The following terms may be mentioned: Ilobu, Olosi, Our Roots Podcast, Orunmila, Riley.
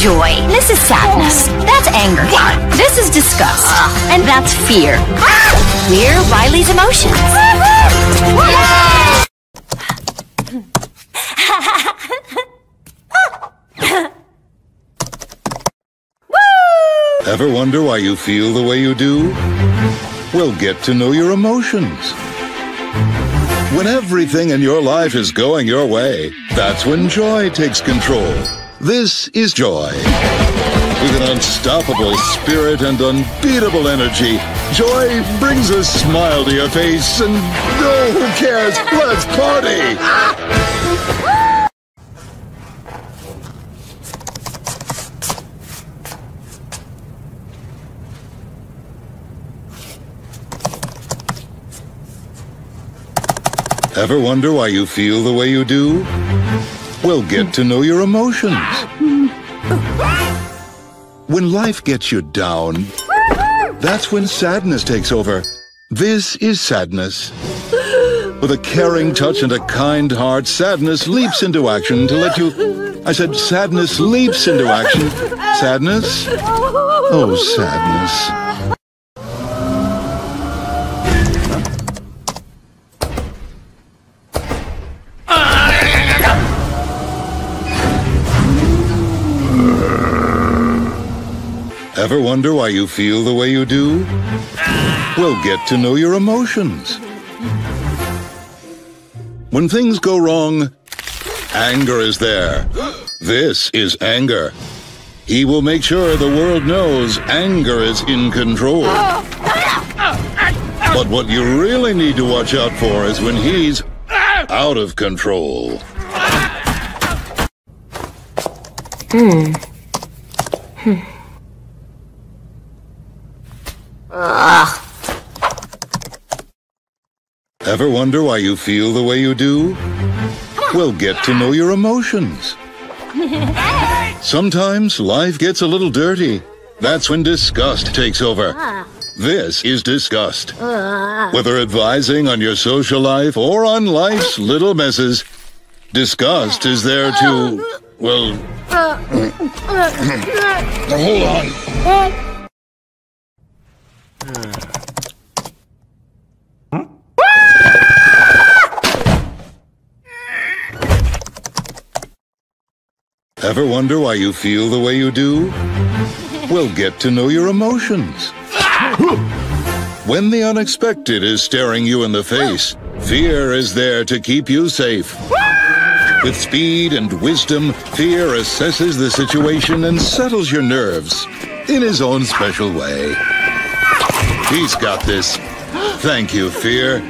joy. This is sadness. That's anger. This is disgust. And that's fear. We're Riley's emotions. Ever wonder why you feel the way you do? Well, get to know your emotions. When everything in your life is going your way, that's when joy takes control. This is joy. With an unstoppable spirit and unbeatable energy, joy brings a smile to your face and, oh, who cares? Let's party! Ever wonder why you feel the way you do? Well, get to know your emotions. When life gets you down, that's when sadness takes over. This is sadness. With a caring touch and a kind heart, sadness leaps into action to let you... I said sadness leaps into action. Sadness? Oh, sadness. Ever wonder why you feel the way you do? Well, get to know your emotions. When things go wrong, anger is there. This is anger. He will make sure the world knows anger is in control. But what you really need to watch out for is when he's out of control. Ever wonder why you feel the way you do? Well, get to know your emotions. Sometimes life gets a little dirty. That's when disgust takes over. This is disgust. Whether advising on your social life or on life's little messes, disgust is there to, well... Hold on. Ever wonder why you feel the way you do? Well, get to know your emotions. When the unexpected is staring you in the face, fear is there to keep you safe. With speed and wisdom, fear assesses the situation and settles your nerves in his own special way. He's got this. Thank you, fear.